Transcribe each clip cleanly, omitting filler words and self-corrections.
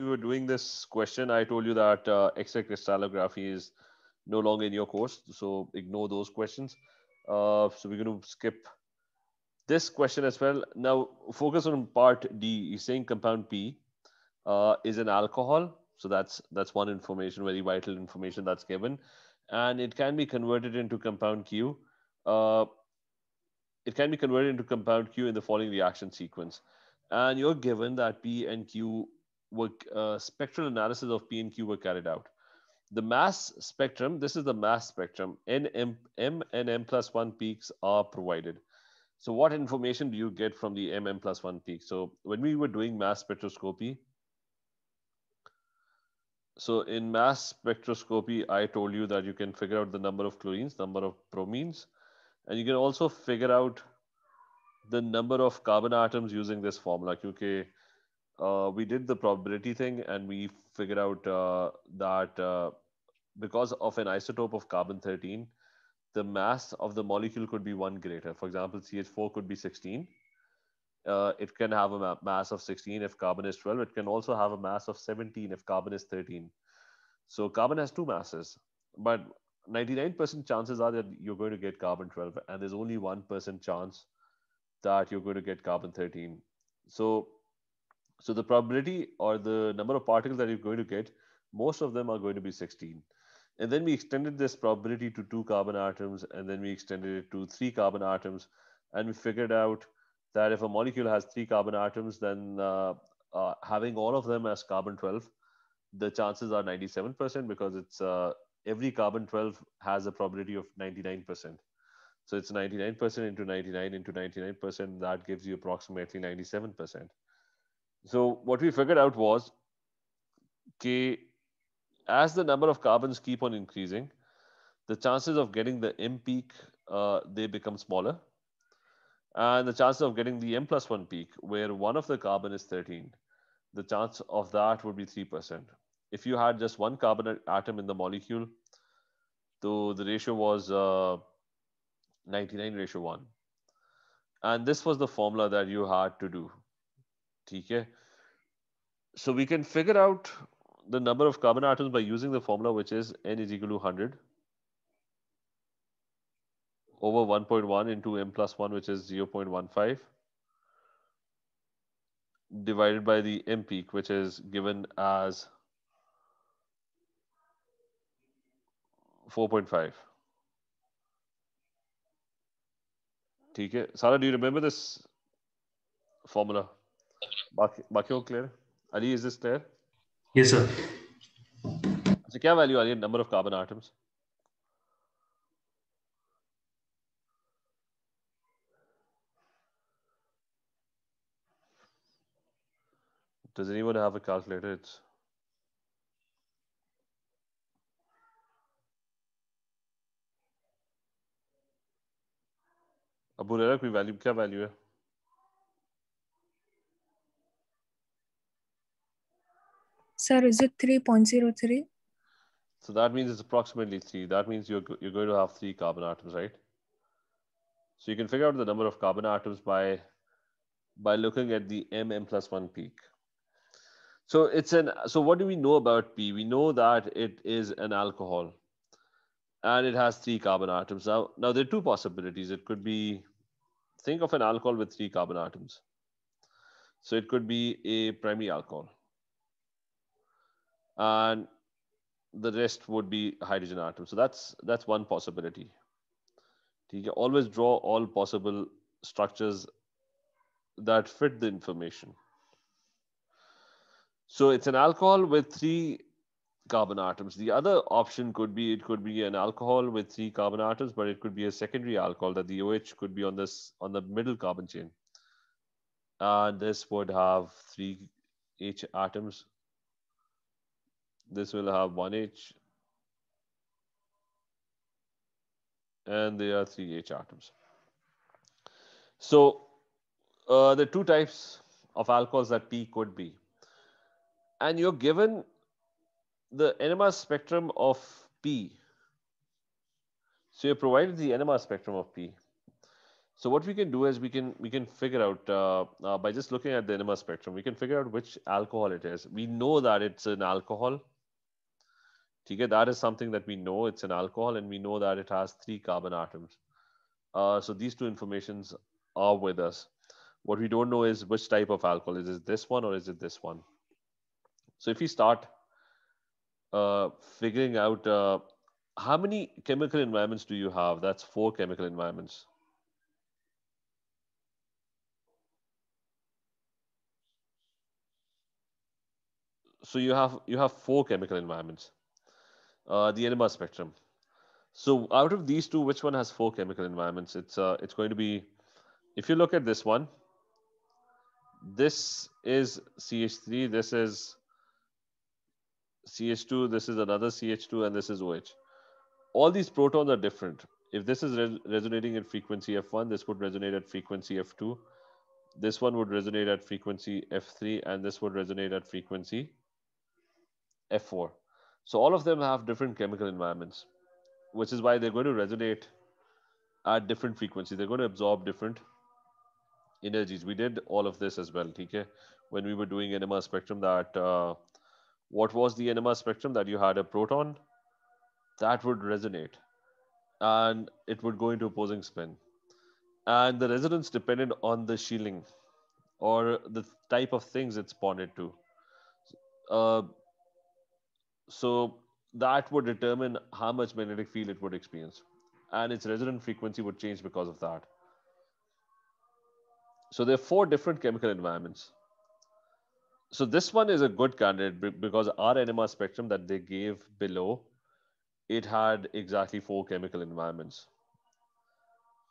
we were doing this question, I told you that X-ray crystallography is no longer in your course, so ignore those questions. So we're going to skip this question as well. Now focus on part D. You're saying compound P is an alcohol. So that's one information, very vital information that's given. And it can be converted into compound Q. It can be converted into compound Q in the following reaction sequence. And you're given that P and Q were, spectral analysis of P and Q were carried out. The mass spectrum, this is the mass spectrum, M and M plus 1 peaks are provided. So what information do you get from the M plus 1 peak? So when we were doing mass spectroscopy, so in mass spectroscopy, I told you that you can figure out the number of chlorines, number of bromines, and you can also figure out the number of carbon atoms using this formula. Okay, we did the probability thing and we figured out that because of an isotope of carbon-13, the mass of the molecule could be 1 greater. For example, CH4 could be 16. It can have a mass of 16 if carbon is 12. It can also have a mass of 17 if carbon is 13. So carbon has 2 masses, but 99% chances are that you're going to get carbon 12, and there's only 1% chance that you're going to get carbon 13. So the probability or the number of particles that you're going to get, most of them are going to be 16. And then we extended this probability to 2 carbon atoms, and then we extended it to 3 carbon atoms, and we figured out that if a molecule has 3 carbon atoms, then having all of them as carbon 12, the chances are 97% because it's every carbon 12 has a probability of 99%. So it's 99% into 99 into 99%. That gives you approximately 97%. So what we figured out was, okay, as the number of carbons keep on increasing, the chances of getting the M peak, they become smaller. And the chances of getting the M plus 1 peak, where one of the carbon is 13, the chance of that would be 3%. If you had just 1 carbon atom in the molecule, so the ratio was 99:1. And this was the formula that you had to do. Okay. So we can figure out the number of carbon atoms by using the formula, which is N = 100. Over 1.1 into M plus 1, which is 0.15, divided by the M peak, which is given as 4.5. Okay. Sara, do you remember this formula? Baki clear? Ali, is this clear? Yes, sir. So, kya value Ali? Number of carbon atoms? Does anyone have a calculator? It's Abu Rera, koi value, kya value hai? Sir, is it 3.03? So that means it's approximately 3. That means you're going to have 3 carbon atoms, right? So you can figure out the number of carbon atoms by looking at the M plus 1 peak. So so what do we know about P? We know that it is an alcohol and it has 3 carbon atoms. Now there are 2 possibilities. It could be, think of an alcohol with 3 carbon atoms. So it could be a primary alcohol and the rest would be hydrogen atoms. So that's one possibility. You can always draw all possible structures that fit the information. So it's an alcohol with 3 carbon atoms. The other option could be, it could be an alcohol with 3 carbon atoms, but it could be a secondary alcohol that the OH could be on the middle carbon chain. And this would have 3 H atoms. This will have 1 H. And there are 3 H atoms. So the 2 types of alcohols that P could be. And you're given the NMR spectrum of P. So you're provided the NMR spectrum of P. So what we can do is we can figure out by just looking at the NMR spectrum, we can figure out which alcohol it is. We know that it's an alcohol. That is something that we know, it's an alcohol, and we know that it has 3 carbon atoms. So these two informations are with us. What we don't know is which type of alcohol. Is it this one or is it this one? So if we start figuring out how many chemical environments do you have? That's 4 chemical environments. So you have 4 chemical environments. The NMR spectrum. So out of these two, which one has 4 chemical environments? It's going to be, if you look at this one, this is CH3, this is CH2, this is another CH2, and this is OH. All these protons are different. If this is resonating at frequency F1, this would resonate at frequency F2. This one would resonate at frequency F3, and this would resonate at frequency F4. So all of them have different chemical environments, which is why they're going to resonate at different frequencies. They're going to absorb different energies. We did all of this as well, okay? When we were doing NMR spectrum, that what was the NMR spectrum? That you had a proton that would resonate and it would go into opposing spin. And the resonance depended on the shielding or the type of things it's bonded to. So that would determine how much magnetic field it would experience, and its resonant frequency would change because of that. So there are 4 different chemical environments. So this one is a good candidate because our NMR spectrum that they gave below, it had exactly 4 chemical environments.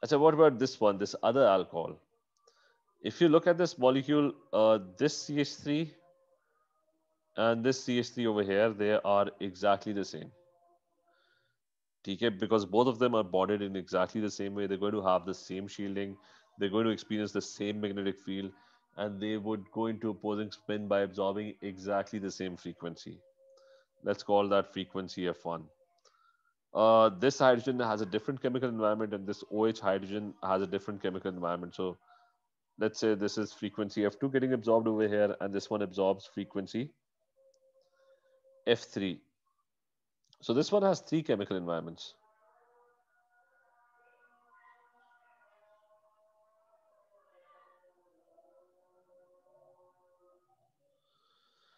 I said, what about this one, this other alcohol? If you look at this molecule, this CH3, and this CH3 over here, they are exactly the same. Okay, because both of them are bonded in exactly the same way. They're going to have the same shielding. They're going to experience the same magnetic field, and they would go into opposing spin by absorbing exactly the same frequency. Let's call that frequency F1. This hydrogen has a different chemical environment, and this OH hydrogen has a different chemical environment. So let's say this is frequency F2 getting absorbed over here, and this one absorbs frequency F3. So this one has 3 chemical environments.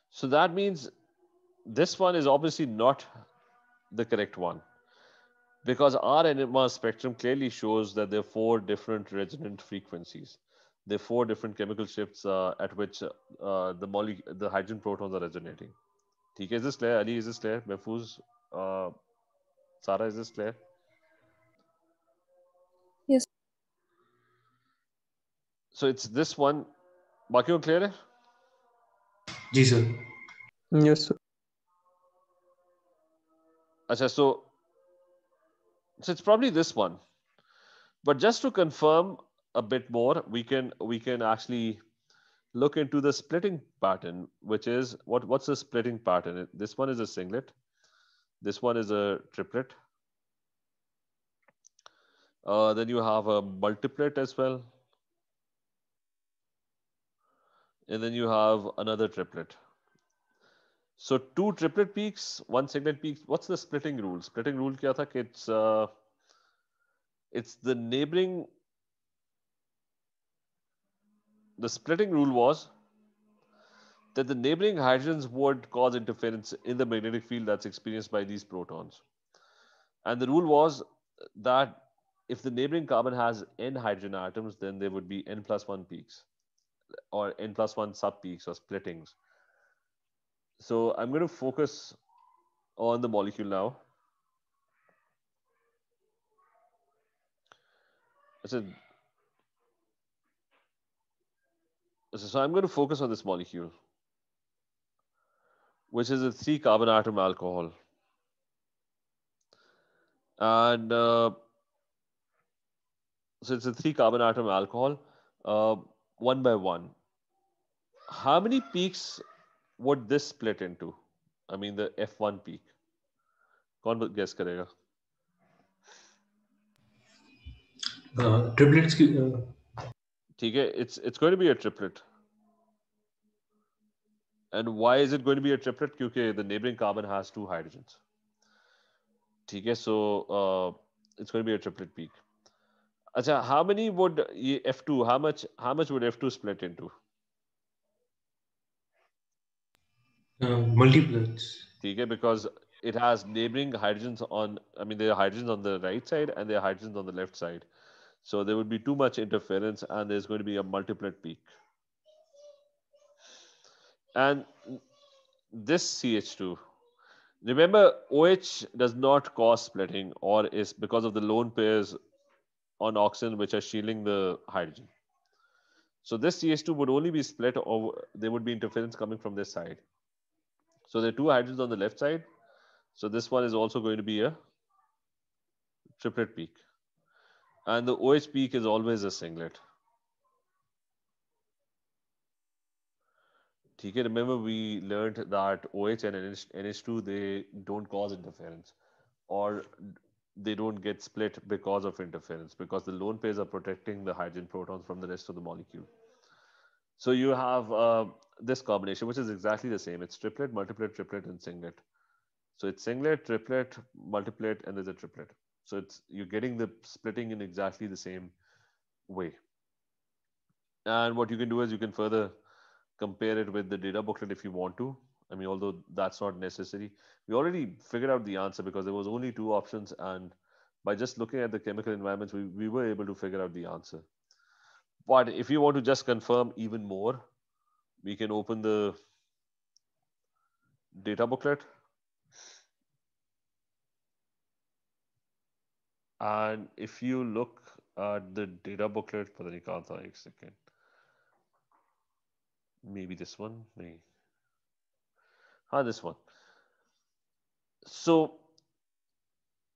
So that means this one is obviously not the correct one, because our NMR spectrum clearly shows that there are 4 different resonant frequencies. There are 4 different chemical shifts at which the hydrogen protons are resonating. Okay, is this clear? Ali, is this clear? Mehfooz, Sara, is this clear? Yes. So it's this one. Baaki ko clear hai? Ji sir. Yes sir. Achha, so it's probably this one. But just to confirm a bit more, we can actually look into the splitting pattern, which is what's the splitting pattern? This one is a singlet. This one is a triplet. Then you have a multiplet as well. And then you have another triplet. So 2 triplet peaks, 1 singlet peak. What's the splitting rule? Splitting rule kya tha? It's the neighboring. The splitting rule was that the neighboring hydrogens would cause interference in the magnetic field that's experienced by these protons. And the rule was that if the neighboring carbon has n hydrogen atoms, then there would be n+1 peaks or n+1 subpeaks or splittings. So I'm going to focus on the molecule now. So I'm going to focus on this molecule, which is a 3 carbon atom alcohol. And so it's a 3 carbon atom alcohol, 1 by 1. How many peaks would this split into? I mean, the F1 peak. Kaun guess karega? Triplets की ठीक है, it's going to be a triplet. And why is it going to be a triplet? Because the neighboring carbon has two hydrogens. ठीक है, so it's going to be a triplet peak. अच्छा, how many would ये F2? How much would F2 split into? Multiplets. ठीक है, because it has neighboring hydrogens on. I mean, there are hydrogens on the right side and there are hydrogens on the left side. So there would be too much interference, and there's going to be a multiplet peak. And this CH2, remember, OH does not cause splitting, or is because of the lone pairs on oxygen which are shielding the hydrogen. So this CH2 would only be split, or there would be interference coming from this side. So there are two hydrogens on the left side. So this one is also going to be a triplet peak. And the OH peak is always a singlet. ठीक है, remember we learned that OH and NH2 they don't cause interference, or they don't get split because of interference, because the lone pairs are protecting the hydrogen protons from the rest of the molecule. So you have this combination, which is exactly the same. It's triplet, multiplet, triplet, and singlet. So it's singlet, triplet, multiplet, and there's a triplet. So it's, you're getting the splitting in exactly the same way. And what you can do is you can further compare it with the data booklet if you want to. I mean, although that's not necessary. We already figured out the answer because there was only two options, and by just looking at the chemical environments, we were able to figure out the answer. But if you want to just confirm even more, we can open the data booklet. And if you look at the data booklet, पता नहीं कहाँ था, एक second, maybe this one, नहीं, हाँ this one. So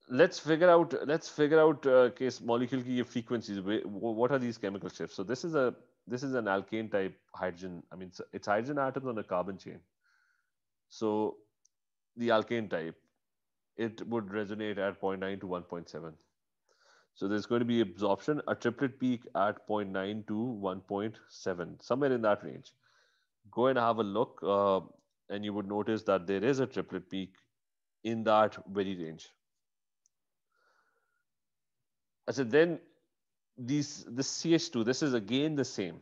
let's figure out case molecule की ये frequencies. What are these chemical shifts? So this is an alkane type hydrogen. I mean, it's hydrogen atoms on a carbon chain. So the alkane type, it would resonate at 0.9 to 1.7. So there's going to be absorption, a triplet peak at 0.9 to 1.7, somewhere in that range. Go and have a look, and you would notice that there is a triplet peak in that very range. So then this CH2, this is again the same.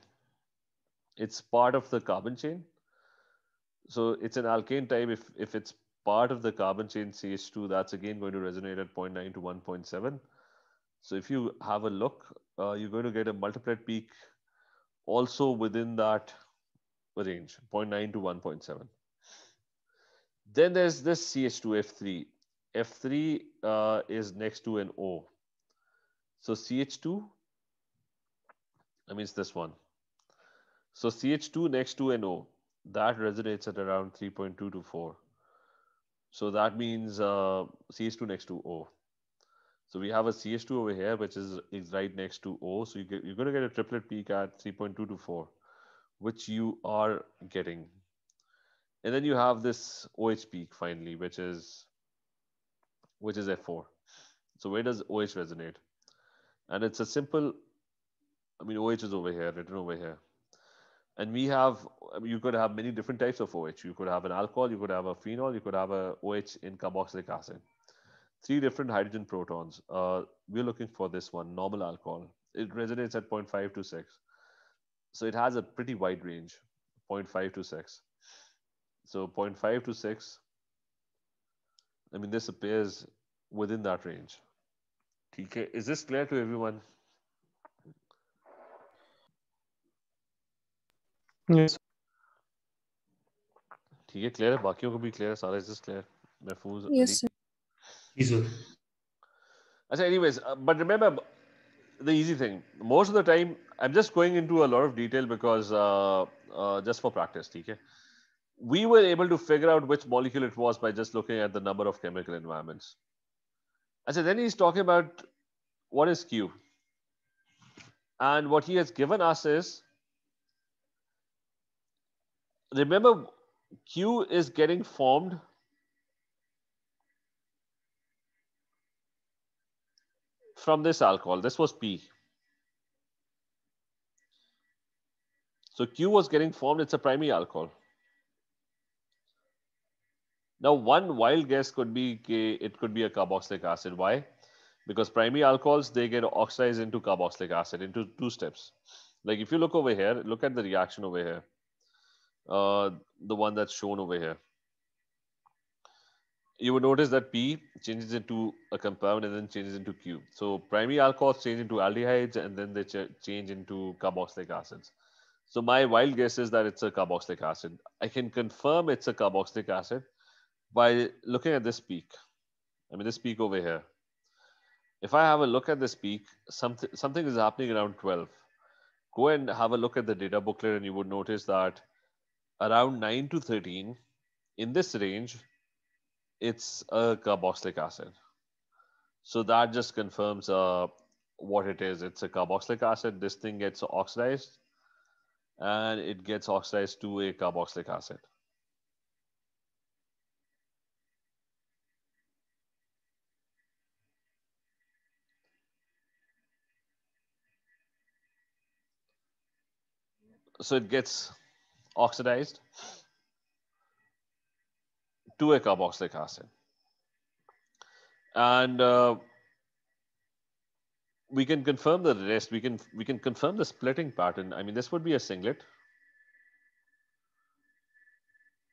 It's part of the carbon chain. So it's an alkane type. If it's part of the carbon chain CH2, that's again going to resonate at 0.9 to 1.7. So if you have a look, you're going to get a multiplet peak also within that range, 0.9 to 1.7. Then there's this CH2F3. F3 is next to an O. So CH2, I mean, it's this one. So CH2 next to an O, that resonates at around 3.2 to 4. So that means CH2 next to O. So we have a CH2 over here, which is right next to O. So you're going to get a triplet peak at 3.2 to 4, which you are getting. And then you have this OH peak finally, which is F4. So where does OH resonate? And it's a simple, I mean, OH is over here, written over here. And we have, I mean, you could have many different types of OH. You could have an alcohol, you could have a phenol, you could have a OH in carboxylic acid. Three different hydrogen protons. We're looking for this one, normal alcohol. It resonates at 0.5 to 6. So it has a pretty wide range, 0.5 to 6. So 0.5 to 6, I mean, this appears within that range. Okay, is this clear to everyone? Yes. ठीक है, clear है, बाकियों को भी clear है, सारा is clear, Mahfooz. Yes sir. Easy. अच्छा, anyways, but remember the easy thing. Most of the time, I'm just going into a lot of detail because just for practice. ठीक है. We were able to figure out which molecule it was by just looking at the number of chemical environments. अच्छा, then he's talking about what is Q, and what he has given us is, remember, Q is getting formed from this alcohol. This was P. So Q was getting formed. It's a primary alcohol. Now, one wild guess could be it could be a carboxylic acid. Why? Because primary alcohols, they get oxidized into carboxylic acid into two steps. Like if you look over here, look at the reaction over here, the one that's shown over here. You would notice that P changes into a compound and then changes into Q. So primary alcohols change into aldehydes and then they change into carboxylic acids. So my wild guess is that it's a carboxylic acid. I can confirm it's a carboxylic acid by looking at this peak. I mean, this peak over here. If I have a look at this peak, something is happening around 12. Go and have a look at the data booklet and you would notice that around 9 to 13, in this range, it's a carboxylic acid. So that just confirms what it is. It's a carboxylic acid. This thing gets oxidized and it gets oxidized to a carboxylic acid. So it gets oxidized to a carboxylic acid. And we can confirm the rest. We can confirm the splitting pattern. I mean, this would be a singlet.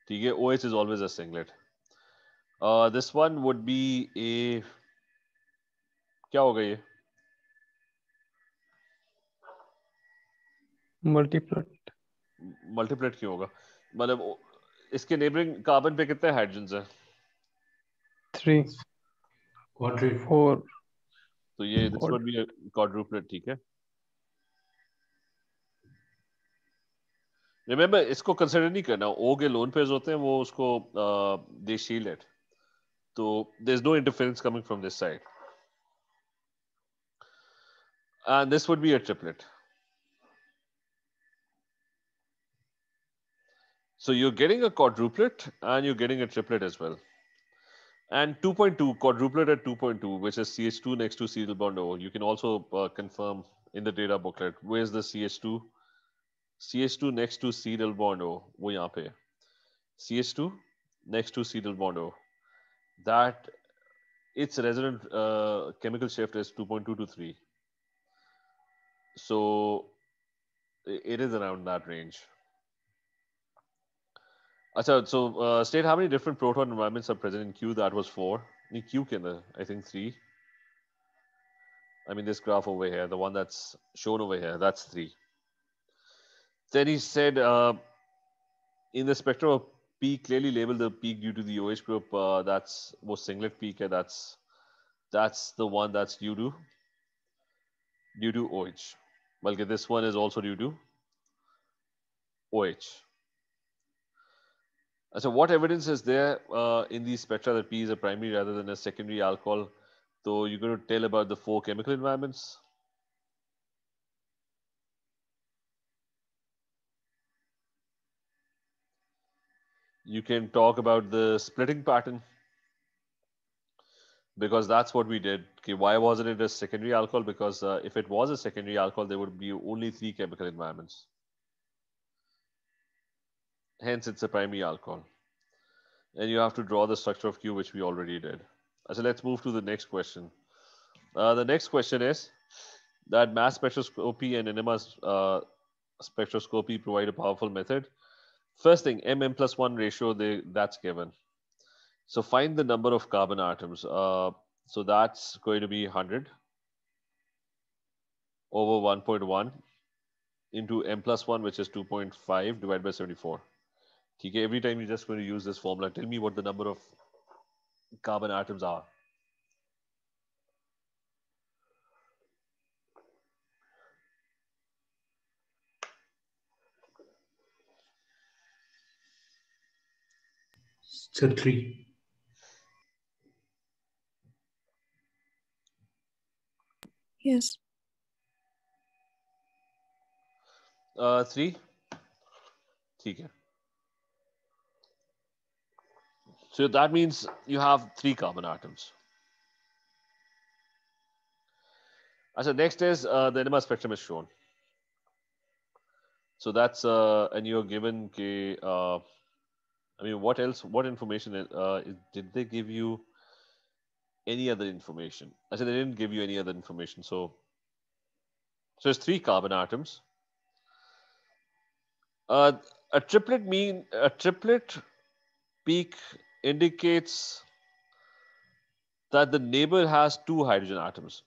The OH is always a singlet. This one would be a, kya ho gaya? Multiplet. Multiplet क्यों होगा? मतलब इसके neighbouring carbon पे कितने hydrogens हैं? 3 4 तो ये this would be a quadruplet. ठीक है, रिमेंबर इसको कंसीडर नहीं करना. ओ के लोन पेयर्स होते हैं वो उसको दे शील्ड इट, तो there is no interference coming from this side. And this would be a triplet. So you're getting a quadruplet and you're getting a triplet as well. And 2.2, quadruplet at 2.2, which is CH2 next to cetyl bond O. You can also confirm in the data booklet. Where's the CH2? CH2 next to cetyl bond O. Wo yahan pe. CH2 next to cetyl bond O. That its resonant chemical shift is 2.2 to 3. So it is around that range. Achha, so state how many different proton environments are present in Q? That was 4. In Q, I think 3. I mean, this graph over here, the one that's shown over here, that's 3. Then he said, in the spectrum of P, clearly label the peak due to the OH group. That's was singlet peak, and that's the one that's due to OH. Well, this one is also due to OH. So what evidence is there in these spectra that P is a primary rather than a secondary alcohol? So you're going to tell about the 4 chemical environments. You can talk about the splitting pattern, because that's what we did. Okay, why wasn't it a secondary alcohol? Because if it was a secondary alcohol, there would be only 3 chemical environments. Hence, it's a primary alcohol. And you have to draw the structure of Q, which we already did. So let's move to the next question. The next question is that mass spectroscopy and NMR spectroscopy provide a powerful method. First thing, MM+1 ratio, that's given. So find the number of carbon atoms. So that's going to be 100 over 1.1 into M+1, which is 2.5 divided by 74. Okay, every time you're just going to use this formula. Tell me what the number of carbon atoms are. So 3. Yes. 3. Okay. So that means you have 3 carbon atoms. So next is the NMR spectrum is shown. So that's and you're given ke, I mean, what else? What information did they give you? Any other information? I said they didn't give you any other information. So there's 3 carbon atoms. A triplet peak indicates that the neighbor has 2 hydrogen atoms.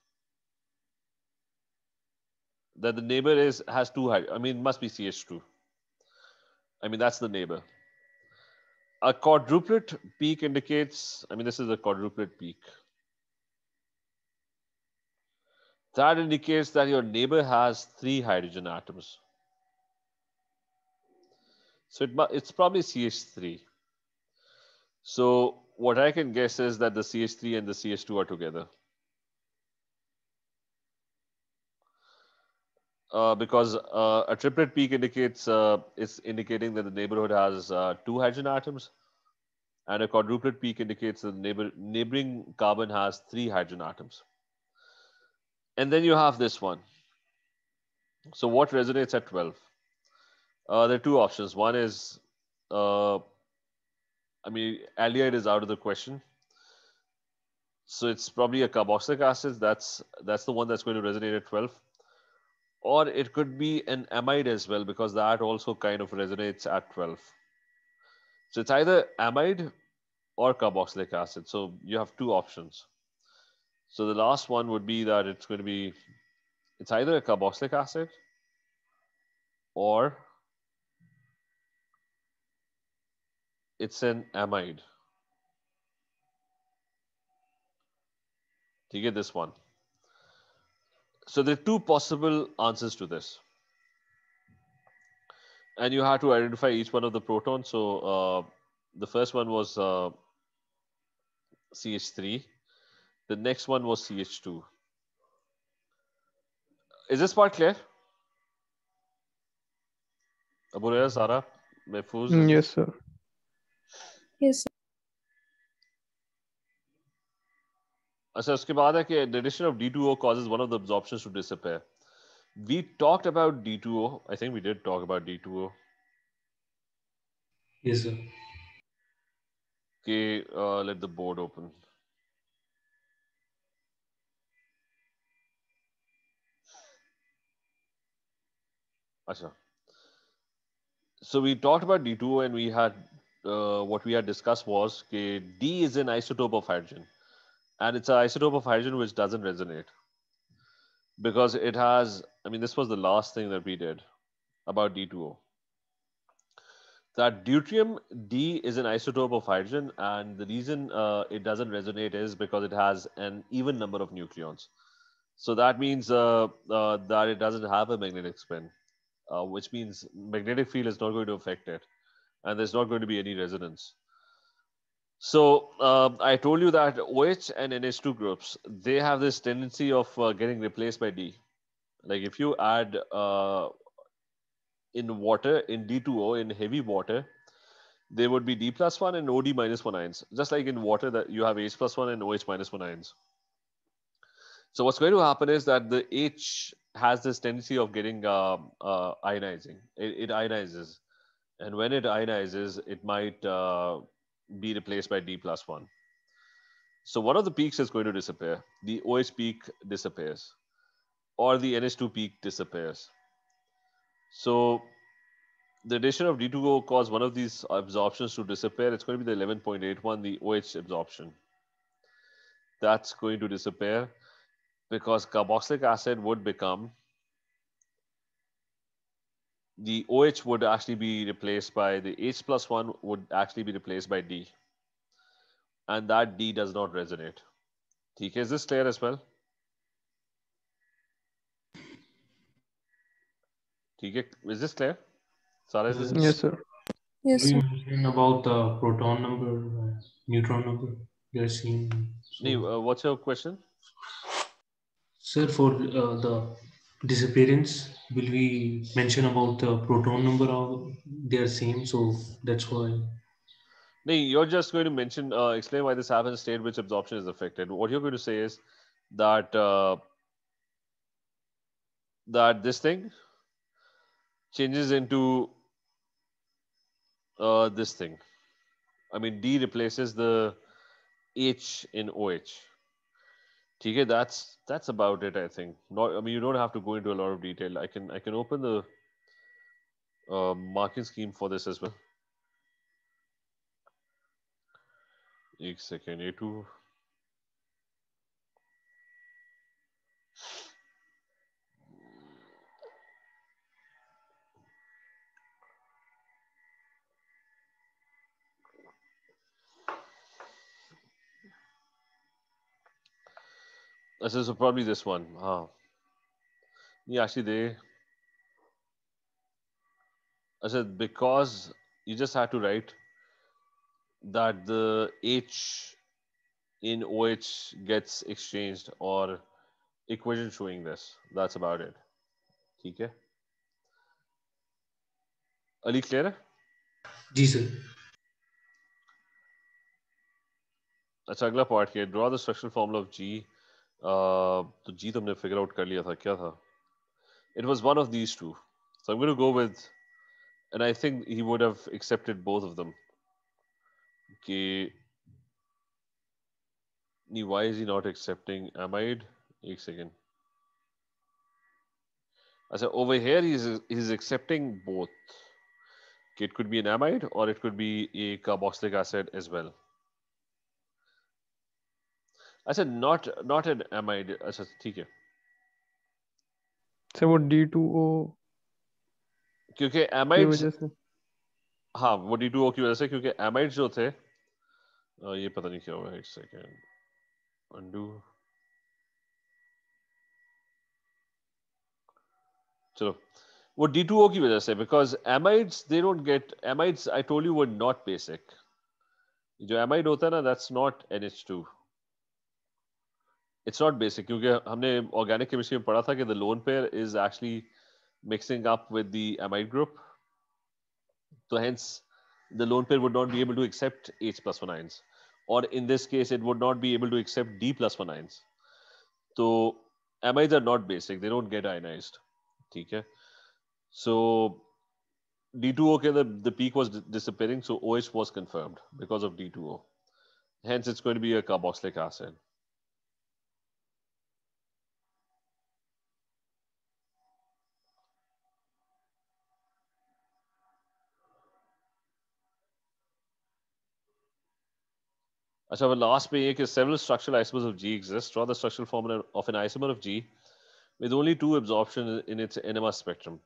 That the neighbor has 2 hydrogen. I mean, must be CH2. I mean, that's the neighbor. A quadruplet peak indicates, I mean, this is a quadruplet peak. That indicates that your neighbor has 3 hydrogen atoms. So it's probably CH3. So what I can guess is that the CH3 and the CH2 are together. Because a triplet peak indicates, it's indicating that the neighborhood has 2 hydrogen atoms, and a quadruplet peak indicates that the neighboring carbon has 3 hydrogen atoms. And then you have this one. So what resonates at 12? There are 2 options. One is, I mean, aldehyde is out of the question. So it's probably a carboxylic acid. That's the one that's going to resonate at 12. Or it could be an amide as well, because that also kind of resonates at 12. So it's either amide or carboxylic acid. So you have 2 options. So the last one would be that it's going to be, it's either a carboxylic acid or it's an amide. Do you get this one? So there are 2 possible answers to this, and you have to identify each one of the protons. So the first one was CH3. The next one was CH2. Is this part clear? Aburaya, Zara, Mehfooz? Yes, sir. Yes, sir. So, uske baad hai ke the addition of D2O causes one of the absorptions to disappear. We talked about D2O. I think we did talk about D2O. Yes, sir. Okay, let the board open. Achha. So we talked about D2O, and we had what we had discussed was that D is an isotope of hydrogen. And it's an isotope of hydrogen which doesn't resonate, because it has, I mean, this was the last thing that we did about D2O. That deuterium D is an isotope of hydrogen, and the reason it doesn't resonate is because it has an even number of nucleons. So that means that it doesn't have a magnetic spin, which means magnetic field is not going to affect it, and there's not going to be any resonance. So I told you that OH and NH2 groups, they have this tendency of getting replaced by D. Like if you add in water, in D2O, in heavy water, there would be D+1 and OD-1 ions. Just like in water, that you have H+1 and OH-1 ions. So what's going to happen is that the H has this tendency of getting ionizing. It ionizes. And when it ionizes, it might be replaced by D+1. So one of the peaks is going to disappear. The OH peak disappears, or the NH2 peak disappears. So the addition of D2O caused one of these absorptions to disappear. It's going to be the 11.81, the OH absorption. That's going to disappear because carboxylic acid would become, the OH would actually be replaced by the H+1 would actually be replaced by D, and that D does not resonate. Okay, is this clear as well? Okay, is this clear? Sara, is this? Yes, sir. Yes, sir. About the proton number, neutron number, they're seen. So what's your question? Sir, for the disappearance, will we mention about the proton number? They are same, so that's why. No, you're just going to mention, explain why this happens, state which absorption is affected. What you're going to say is that this thing. changes into this thing. I mean, D replaces the H in OH. Okay, that's about it, I think. Not, I mean, you don't have to go into a lot of detail. I can open the marking scheme for this as well. One second, A2. So probably this one. Yeah, actually they. I said because you just had to write that the H in OH gets exchanged or equation showing this. That's about it. Okay. Ali, clear? Yes, sir. अच्छा अगला part क्या है? Draw the structural formula of G. तो जी तुमने figure out कर लिया था, क्या था? It was one of these two, so I'm going to go with, and I think he would have accepted both of them. Okay, why is he not accepting amide? One second. I said over here he's accepting both. Okay, it could be an amide or it could be a carboxylic acid as well. I said not an amide. I said ठीक है. So what D2O? क्योंकि amide. हाँ वो D2O की वजह से क्योंकि amide जो थे ये पता नहीं क्या हुआ है. एक सेकेंड undo. चलो वो D2O की वजह से because amides they don't get amides. I told you were not basic. जो amide होता है ना that's not NH2. It's not basic क्योंकि हमने organic chemistry में पढ़ा था कि the lone pair is actually mixing up with the amide group, so hence the lone pair would not be able to accept H+1 ions, or in this case it would not be able to accept D+1 ions. So amides are not basic, they don't get ionized. ठीक है, so D2O के the peak was disappearing, so OH was confirmed because of D2O, hence it's going to be a carboxylic acid. अच्छा अब last पे ये कि several structural isomers of G exist. Draw the structural formula of an isomer of G with only two absorption in its NMR spectrum.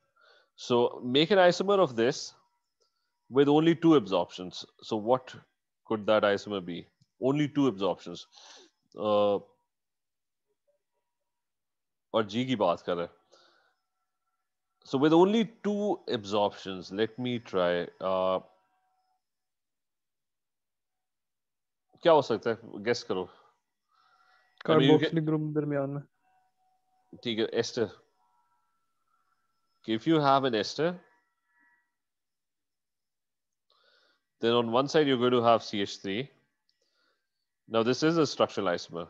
So make an isomer of this with only two absorptions. So what could that isomer be? Only two absorptions. और G की बात कर रहे हैं. So with only two absorptions, let me try. क्या हो सकता है, गेस करो. कार्बोक्सिलिक ग्रुप दरमियान में. ठीक है, ester. If you have an ester then on one side you are going to have CH3. Now this is a structural isomer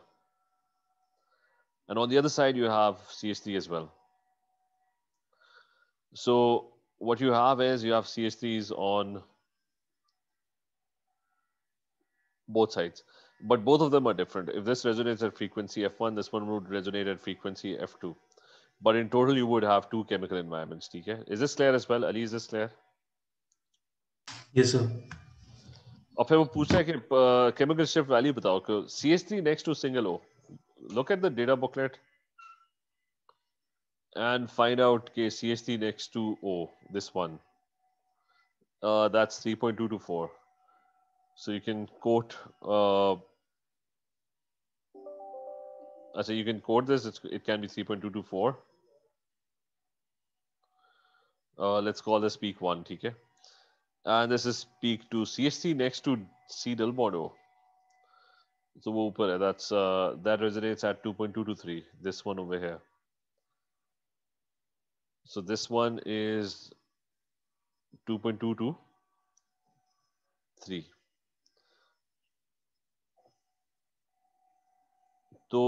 and on the other side you have CH3 as well. So what you have is you have CH3s on both sides, but both of them are different. If this resonates at frequency f1, this one would resonate at frequency f2, but in total you would have two chemical environments. Okay, is this clear as well? Ali, is this clear? Yes sir. और फिर वो पूछा है कि chemical shift value बताओ कि CH3 next to single O. Look at the data booklet and find out कि CH3 next to O, this one, that's 3.2 to 4. So you can quote. I say you can quote this. It can be 3.2 to 4. Let's call this peak one, okay? And this is peak two. CH3 next to C double bond O. So वो ऊपर है. That's that resonates at 2.2 to 3. This one over here. So this one is 2.2 to 3. तो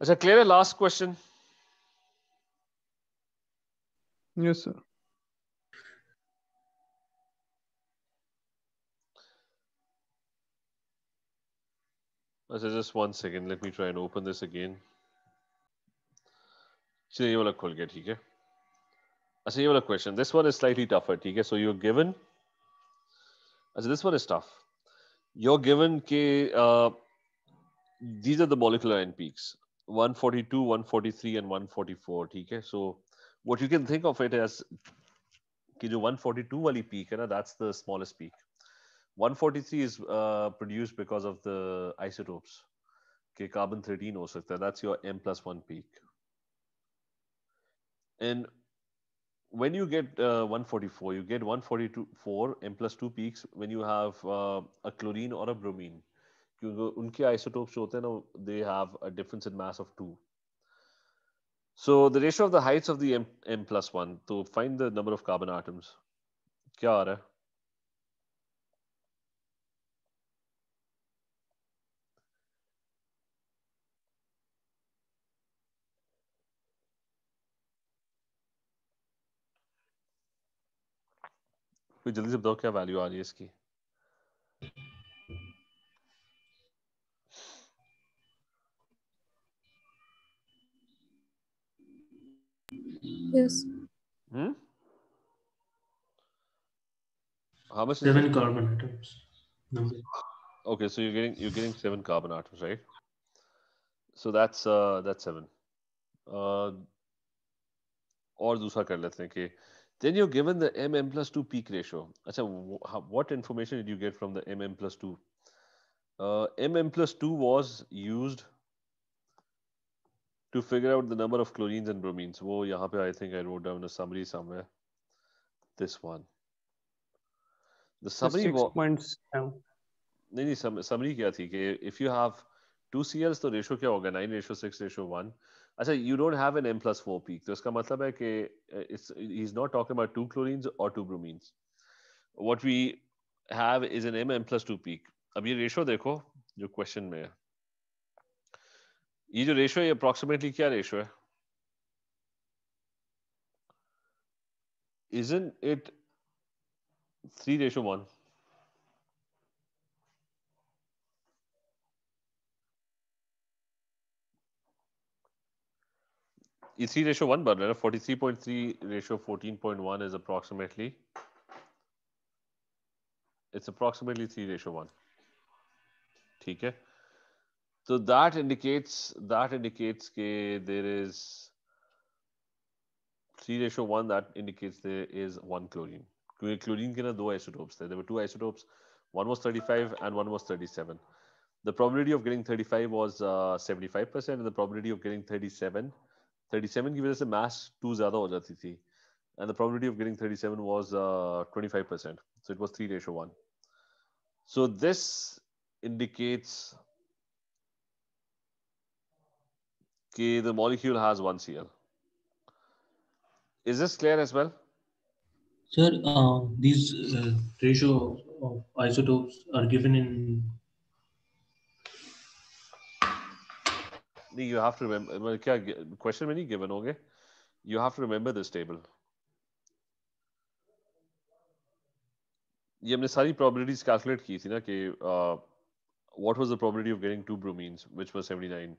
अच्छा clear है? Last question. Yes sir. अच्छा just one second, let me try and open this again. चलिए ये वाला खोल गया, ठीक है। अच्छा ये वाला question, this one is slightly tougher, ठीक है। सो यू आर गिवन, अच्छा this one is tough, you are given के these are the molecular end peaks 142, 143 and 144, ठीक है. So what you can think of it as कि जो 142 वाली peak है ना, that's the smallest peak. 143 is produced because of the isotopes के carbon 13 हो सकता है. That's your M+1 peak. And when you get 144, you get 144 M+2 peaks when you have a chlorine or a bromine. क्योंकि उनके isotope जो होते हैं ना, they have a difference in mass of 2. So the ratio of the heights of the M+1, तो find the number of carbon atoms. क्या आ रहा है? कोई जल्दी से बताओ क्या वैल्यू आ रही है इसकी. Yes. How much? 7 carbon atoms. Number. Okay, so you're getting 7 carbon atoms, right? So that's 7. और दूसरा कर लेते हैं कि then you're given the M+2 peak ratio. अच्छा, what information did you get from the M+2? M+2 was used to figure out the number of chlorines and bromines. वो यहाँ पे I think I wrote down a summary somewhere. This one. The summary was 6.7. नहीं summary क्या थी कि if you have 2 Cls तो ratio क्या होगा? 9:6:1. अच्छा you don't have an M+4 peak. तो इसका मतलब है कि he's not talking about 2 chlorines or 2 bromines. What we have is an M+2 peak. अब ये ratio देखो जो question में है. ये जो रेशो है अप्रोक्सीमेटली क्या रेशो है? Isn't it 3:1? ये 3:1 बन रहा है ना. 43.3 ratio 14.1 is approximately, it's approximately 3:1, ठीक है. So that indicates कि there is 3:1. That indicates there is 1 chlorine. क्योंकि chlorine के ना 2 isotopes थे. There were 2 isotopes. One was 35 and one was 37. The probability of getting 35 was 75%, and the probability of getting 37 की वजह से mass 2 ज़्यादा हो जाती थी, and the probability of getting 37 was 25%. So it was 3:1. So this indicates कि the molecule has 1 Cl. Is this clear as well? Sir, these ratio of isotopes are given in. You have to remember. क्या question में नहीं given होंगे? You have to remember this table. ये हमने सारी probabilities calculate की थी ना कि what was the probability of getting 2 bromines, which was 79.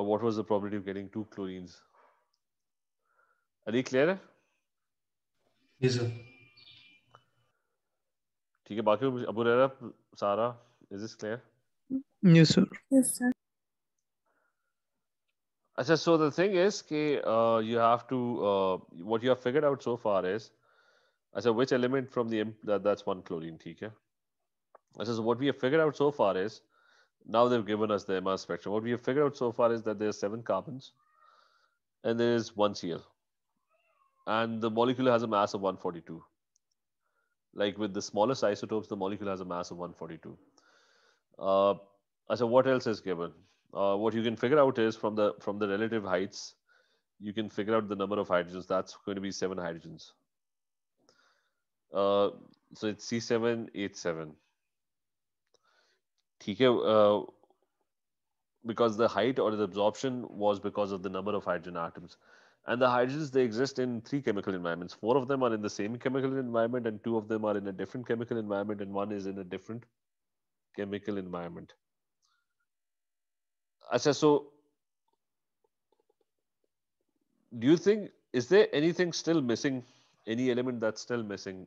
Or what was the probability of getting 2 chlorines? Are you clear? Yes, sir. ठीक है, बाकी अबू रहरा, सारा, is this clear? Yes, sir. Yes, sir. अच्छा, so the thing is कि you have to what you have figured out so far is, अच्छा, which element from the that's 1 chlorine, ठीक है. अच्छा, so what we have figured out so far is. Now they've given us the NMR spectrum. What we have figured out so far is that there are 7 carbons, and there is 1 Cl, and the molecule has a mass of 142. Like with the smallest isotopes, the molecule has a mass of 142. So what else is given? What you can figure out is from the relative heights, you can figure out the number of hydrogens. That's going to be 7 hydrogens. So it's C7H7. ठीक है, because the height or the absorption was because of the number of hydrogen atoms. And the hydrogens, they exist in three chemical environments. Four of them are in the same chemical environment, and two of them are in a different chemical environment, and one is in a different chemical environment. Acha, so do you think, is there anything still missing? Any element that's still missing?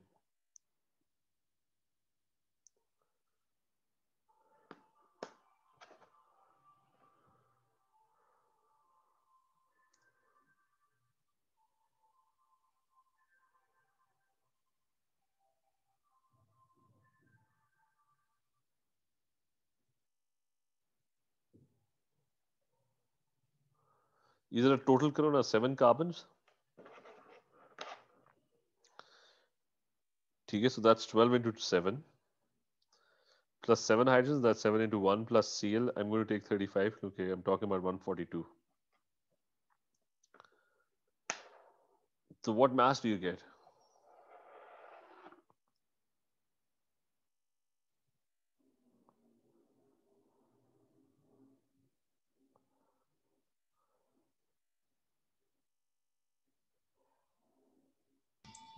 Is there a total corona 7 carbons? Okay, so that's 12 into 7 plus 7 hydrogens. That's 7 into 1 plus Cl. I'm going to take 35. Okay, I'm talking about 142. So what mass do you get?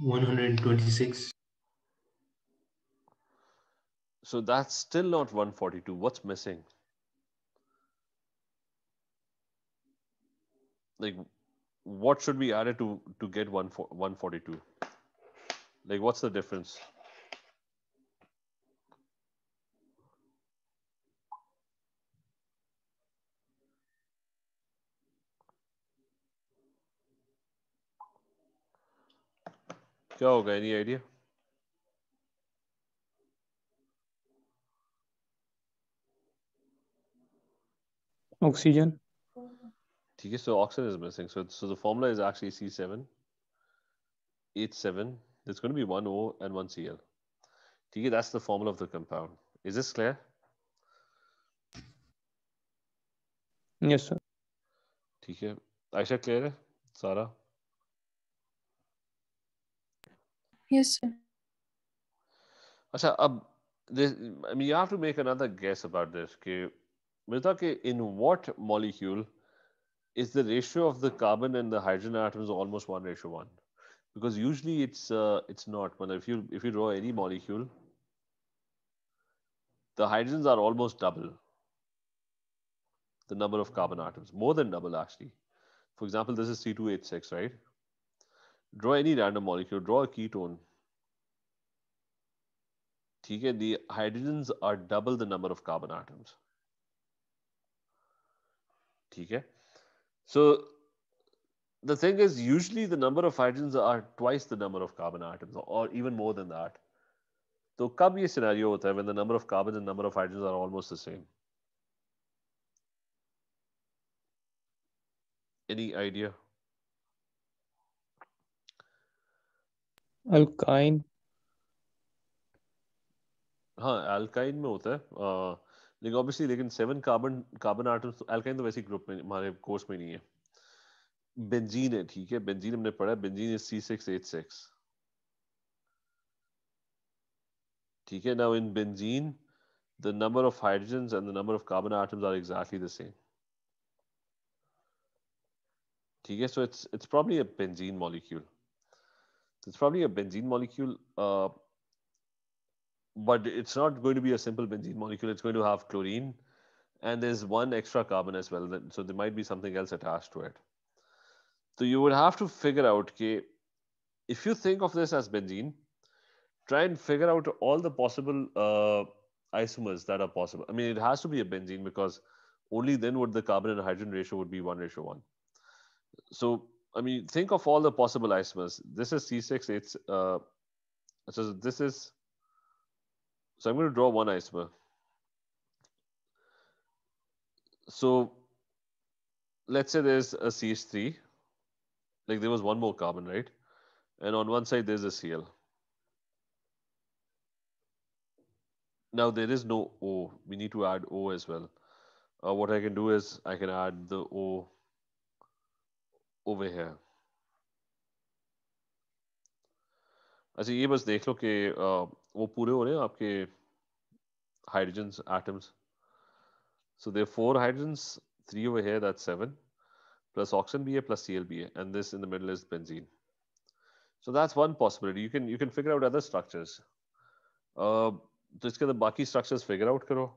One 126. So that's still not 142. What's missing? Like, what should be added to get 142? Like, what's the difference? क्या होगा? Any idea? Oxygen. Okay, so oxygen is missing. So the formula is actually C7H7. There's going to be one O and one Cl. Okay, that's the formula of the compound. Is this clear? Yes, sir. Okay, Aisha, clear है? Sara? Yes, sir. Acha, ab this, I mean, you have to make another guess about this. Okay. Mirza, in what molecule is the ratio of the carbon and the hydrogen atoms almost 1:1? Because usually it's not. But if you draw any molecule, the hydrogens are almost double the number of carbon atoms, more than double actually. For example, this is C2H6, right? Draw any random molecule. Draw a ketone. Okay, the hydrogens are double the number of carbon atoms. Okay. So the thing is, usually the number of hydrogens are twice the number of carbon atoms, or even more than that. So कब ये scenario होता है when the number of carbons and number of hydrogens are almost the same? Any idea? Alkyne. हाँ, alkyne में होता है. लेकिन obviously लेकिन 7 कार्बन आटम्स, अल्काइन तो वैसे ग्रुप में हमारे कोर्स में नहीं है. बेंजीन है, ठीक है, बेंजीन हमने पढ़ा. Benzene is C6H6. ठीक है, now in benzene the number of hydrogens and the number of carbon atoms are exactly the same. ठीक है, so it's probably a benzene molecule. It's probably a benzene molecule. But it's not going to be a simple benzene molecule. It's going to have chlorine, and there's one extra carbon as well. So there might be something else attached to it. So you would have to figure out, if you think of this as benzene, try and figure out all the possible isomers that are possible. I mean, it has to be a benzene, because only then would the carbon and hydrogen ratio would be 1:1. So I mean, think of all the possible isomers. This is C6H. So I'm going to draw one isomer. So let's say there's a CH3, like there was one more carbon, right? And on one side there's a Cl. Now there is no O. We need to add O as well. What I can do is I can add the O over here. अच्छा, ये बस देख लो कि वो पूरे हो रहे हैं आपके hydrogen atoms. So there are four hydrogens, three over here, that's 7, plus oxygen BA plus ClBA, and this in the middle is benzene. So that's one possibility. You can figure out other structures. तो इसके अंदर बाकी structures figure out करो.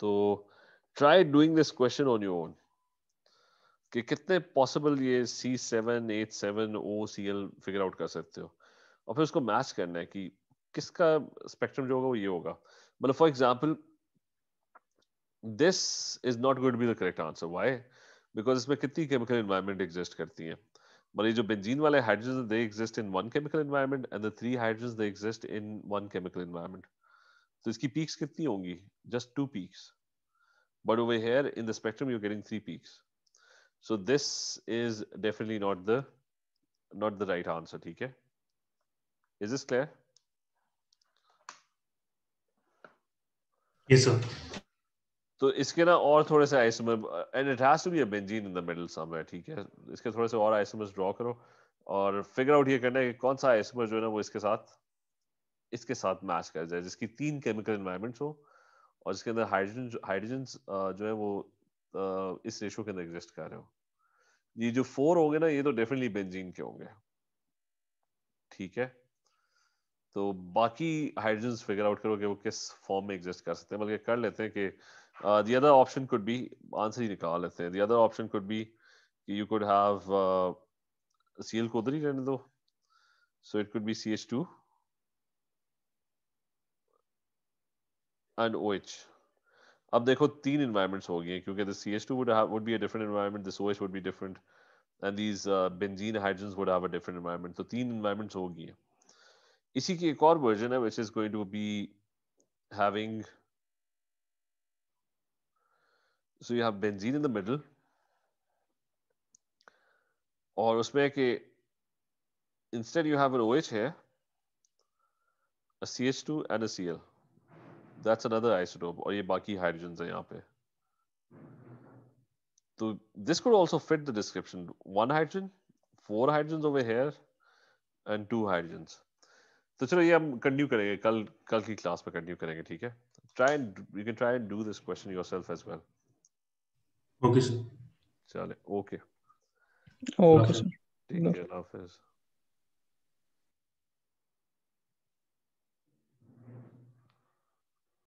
तो try doing this question on your own. कि कितने possible ये C7H7OCl figure out कर सकते हो. और फिर उसको match करना है कि किसका spectrum जो होगा वो ये होगा. मतलब for example, this is not going to be the correct answer. Why? Because इसमें कितनी chemical environment exist करती है. मतलब ये जो benzene वाले hydrogens they exist in one chemical environment and the three hydrogens they exist in one chemical environment. तो इसकी peaks कितनी होंगी? Just 2 peaks. But over here in the spectrum you're getting 3 peaks. So this is definitely not the right answer. ठीक है? Is this clear? Yes, sir. तो इसके ना और थोड़े से isomer and it has to be a benzene in the middle somewhere. ठीक है, इसके थोड़े से और आइसोमर्स ड्रॉ करो और फिगर आउट ये करना है कि कौन सा आइसोमर जो है ना वो इसके साथ मैच कर जाए, जिसकी 3 केमिकल एनवायरनमेंट्स हो और इसके अंदर हाइड्रोजन्स जो है वो इस रेशियो के अंदर एग्जिस्ट कर रहे हो. ये जो 4 होंगे ना ये तो डेफिनेटली बेंजीन के होंगे. ठीक है, तो बाकी हाइड्रोजन्स फिगर आउट करो कि वो किस फॉर्म में एग्जिस्ट कर सकते हैं. बल्कि कर लेते हैं कि the other option could be answer ही निकाल लेते हैं. The other option could be you could have Cl को उधर ही रहने दो, so it could be CH2 and OH. अब देखो 3 environments हो गए क्योंकि the CH2 would be a different environment, this OH would be different, and these benzene hydrogens would have a different environment. तो 3 environments हो गए. इसी की एक और version है which is going to be having. So you have benzene in the middle, और उसमें के instead you have an OH here, a CH2 and a Cl. That's another isotope, और ये बाकी hydrogens हैं यहाँ पे. तो this could also fit the description. 1 hydrogen, 4 hydrogens over here, and 2 hydrogens. तो चलो ये हम continue करेंगे कल की class पे continue करेंगे. ठीक है? You can try and do this question yourself as well. Okay sir. Chale. Okay. Okay sir. Take care. Love is.